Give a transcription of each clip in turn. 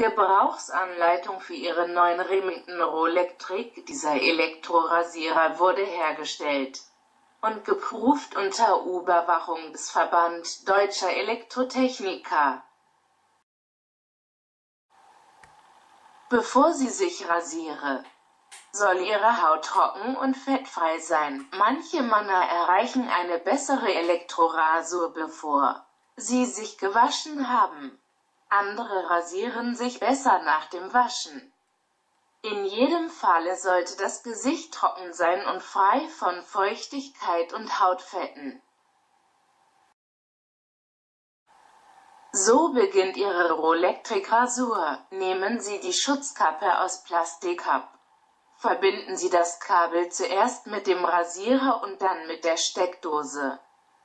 Gebrauchsanleitung für ihren neuen Remington Rollectric, dieser Elektrorasierer, wurde hergestellt und geprüft unter Überwachung des Verband Deutscher Elektrotechniker. Bevor sie sich rasiere, soll ihre Haut trocken und fettfrei sein. Manche Männer erreichen eine bessere Elektrorasur, bevor sie sich gewaschen haben. Andere rasieren sich besser nach dem Waschen. In jedem Falle sollte das Gesicht trocken sein und frei von Feuchtigkeit und Hautfetten. So beginnt Ihre Rollectric-Rasur. Nehmen Sie die Schutzkappe aus Plastik ab. Verbinden Sie das Kabel zuerst mit dem Rasierer und dann mit der Steckdose.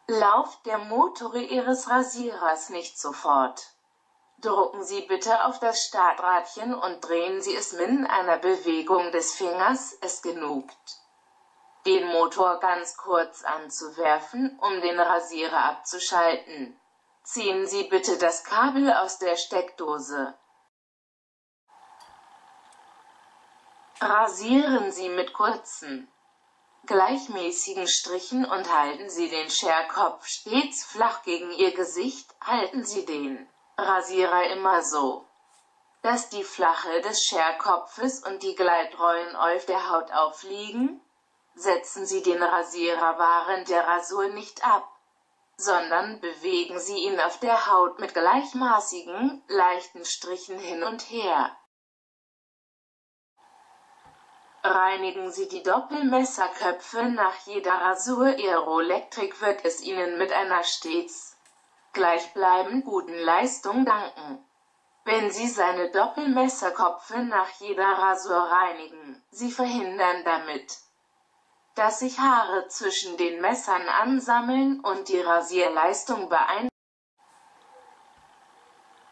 Lauft der Motor Ihres Rasierers nicht sofort. Drücken Sie bitte auf das Startradchen und drehen Sie es mit einer Bewegung des Fingers, es genügt, den Motor ganz kurz anzuwerfen, um den Rasierer abzuschalten. Ziehen Sie bitte das Kabel aus der Steckdose. Rasieren Sie mit kurzen, gleichmäßigen Strichen und halten Sie den Scherkopf stets flach gegen Ihr Gesicht, halten Sie den Rasierer immer so, dass die Fläche des Scherkopfes und die Gleitrollen auf der Haut aufliegen. Setzen Sie den Rasierer während der Rasur nicht ab, sondern bewegen Sie ihn auf der Haut mit gleichmäßigen, leichten Strichen hin und her. Reinigen Sie die Doppelmesserköpfe nach jeder Rasur. Ihr Rollectric wird es Ihnen mit einer stets gleichbleibend guten Leistung danken. Wenn Sie seine Doppelmesserköpfe nach jeder Rasur reinigen, Sie verhindern damit, dass sich Haare zwischen den Messern ansammeln und die Rasierleistung beeinträchtigen.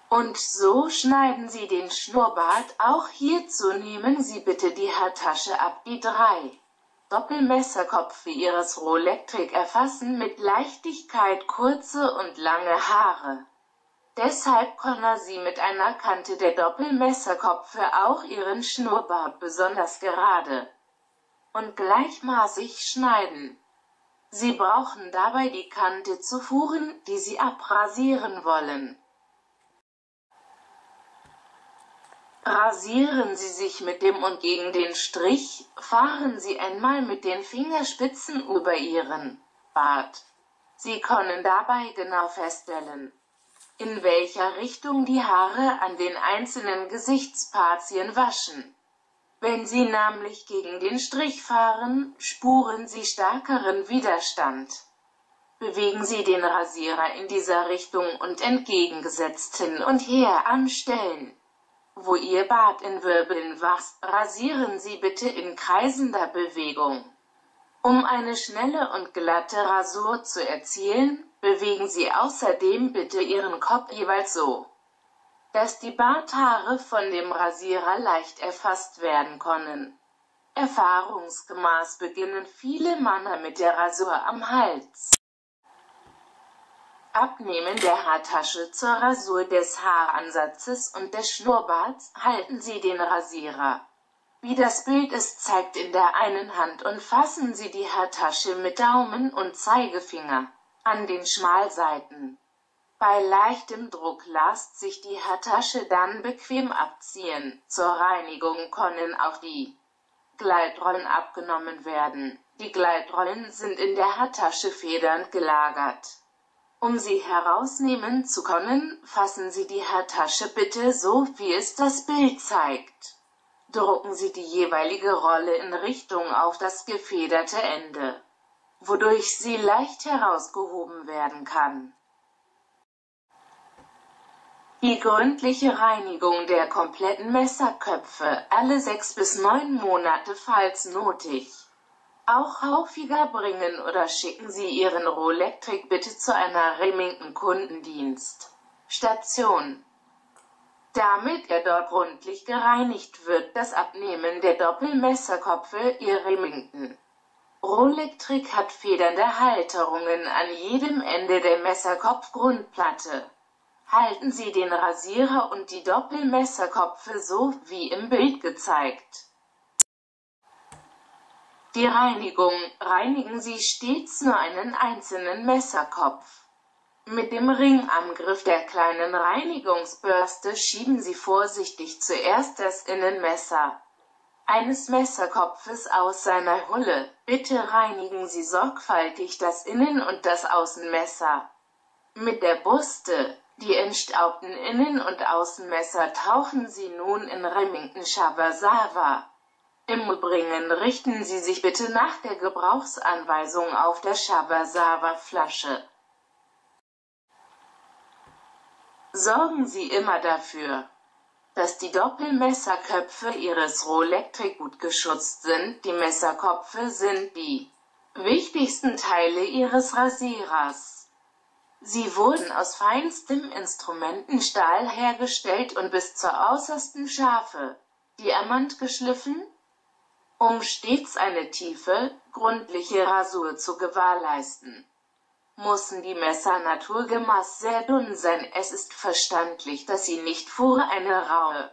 Und so schneiden Sie den Schnurrbart. Auch hierzu nehmen Sie bitte die Haartasche ab. Die drei Doppelmesserköpfe Ihres Rollectric erfassen mit Leichtigkeit kurze und lange Haare. Deshalb können Sie mit einer Kante der Doppelmesserköpfe auch Ihren Schnurrbart besonders gerade und gleichmäßig schneiden. Sie brauchen dabei die Kante zu führen, die Sie abrasieren wollen. Rasieren Sie sich mit dem und gegen den Strich, fahren Sie einmal mit den Fingerspitzen über Ihren Bart. Sie können dabei genau feststellen, in welcher Richtung die Haare an den einzelnen Gesichtspartien waschen. Wenn Sie nämlich gegen den Strich fahren, spüren Sie stärkeren Widerstand. Bewegen Sie den Rasierer in dieser Richtung und entgegengesetzt hin und her an Stellen, wo Ihr Bart in Wirbeln wächst, rasieren Sie bitte in kreisender Bewegung. Um eine schnelle und glatte Rasur zu erzielen, bewegen Sie außerdem bitte Ihren Kopf jeweils so, dass die Barthaare von dem Rasierer leicht erfasst werden können. Erfahrungsgemäß beginnen viele Männer mit der Rasur am Hals. Abnehmen der Haartasche zur Rasur des Haaransatzes und des Schnurrbarts, halten Sie den Rasierer, wie das Bild es zeigt, in der einen Hand und fassen Sie die Haartasche mit Daumen und Zeigefinger an den Schmalseiten. Bei leichtem Druck lässt sich die Haartasche dann bequem abziehen. Zur Reinigung können auch die Gleitrollen abgenommen werden. Die Gleitrollen sind in der Haartasche federnd gelagert. Um sie herausnehmen zu können, fassen Sie die Haartasche bitte so, wie es das Bild zeigt. Drücken Sie die jeweilige Rolle in Richtung auf das gefederte Ende, wodurch sie leicht herausgehoben werden kann. Die gründliche Reinigung der kompletten Messerköpfe alle 6 bis 9 Monate, falls nötig. Auch häufiger bringen oder schicken Sie Ihren Rollectric bitte zu einer Remington-Kundendienststation, damit er dort gründlich gereinigt wird. Das Abnehmen der Doppelmesserköpfe. Ihr Remington Rollectric hat federnde Halterungen an jedem Ende der Messerkopfgrundplatte. Halten Sie den Rasierer und die Doppelmesserköpfe so, wie im Bild gezeigt. Die Reinigung. Reinigen Sie stets nur einen einzelnen Messerkopf. Mit dem Ringangriff der kleinen Reinigungsbürste schieben Sie vorsichtig zuerst das Innenmesser eines Messerkopfes aus seiner Hülle. Bitte reinigen Sie sorgfältig das Innen- und das Außenmesser. Mit der Bürste. Die entstaubten Innen- und Außenmesser tauchen Sie nun in Remington Shavasava. Im Übrigen richten Sie sich bitte nach der Gebrauchsanweisung auf der Shavasava-Flasche. Sorgen Sie immer dafür, dass die Doppelmesserköpfe Ihres Rollectric gut geschützt sind. Die Messerköpfe sind die wichtigsten Teile Ihres Rasierers. Sie wurden aus feinstem Instrumentenstahl hergestellt und bis zur äußersten Schärfe diamantgeschliffen, um stets eine tiefe, gründliche Rasur zu gewährleisten. Müssen die Messer naturgemäß sehr dünn sein. Es ist verständlich, dass sie nicht für eine raue,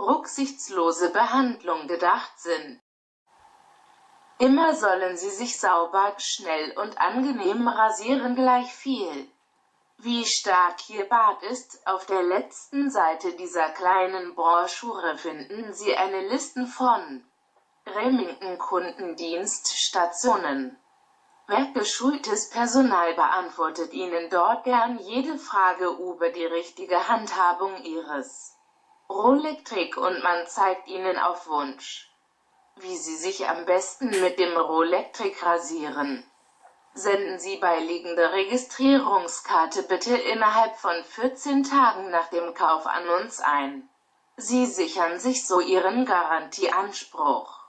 rücksichtslose Behandlung gedacht sind. Immer sollen sie sich sauber, schnell und angenehm rasieren, gleich viel wie stark Ihr Bart ist. Auf der letzten Seite dieser kleinen Broschüre finden Sie eine Liste von Remington Kundendienststationen. Werkgeschultes Personal beantwortet Ihnen dort gern jede Frage über die richtige Handhabung Ihres Rollectric und man zeigt Ihnen auf Wunsch, wie Sie sich am besten mit dem Rollectric rasieren. Senden Sie beiliegende Registrierungskarte bitte innerhalb von 14 Tagen nach dem Kauf an uns ein. Sie sichern sich so Ihren Garantieanspruch.